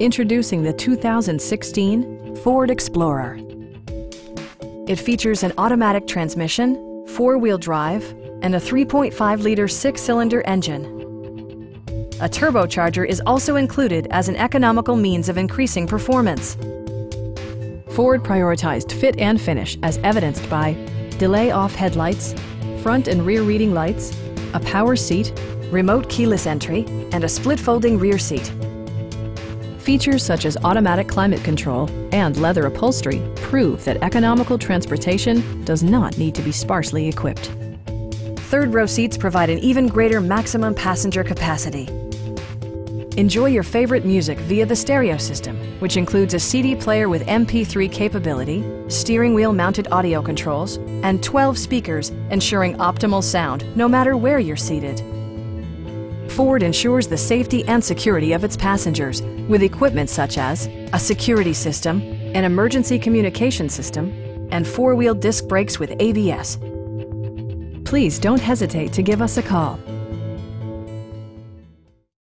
Introducing the 2016 Ford Explorer. It features an automatic transmission, four-wheel drive, and a 3.5-liter six-cylinder engine. A turbocharger is also included as an economical means of increasing performance. Ford prioritized fit and finish as evidenced by delay-off headlights, front and rear reading lights, a power seat, remote keyless entry, and a split-folding rear seat. Features such as automatic climate control and leather upholstery prove that economical transportation does not need to be sparsely equipped. Third-row seats provide an even greater maximum passenger capacity. Enjoy your favorite music via the stereo system, which includes a CD player with MP3 capability, steering wheel mounted audio controls, and 12 speakers, ensuring optimal sound no matter where you're seated. Ford ensures the safety and security of its passengers with equipment such as a security system, an emergency communication system, and four-wheel disc brakes with ABS. Please don't hesitate to give us a call.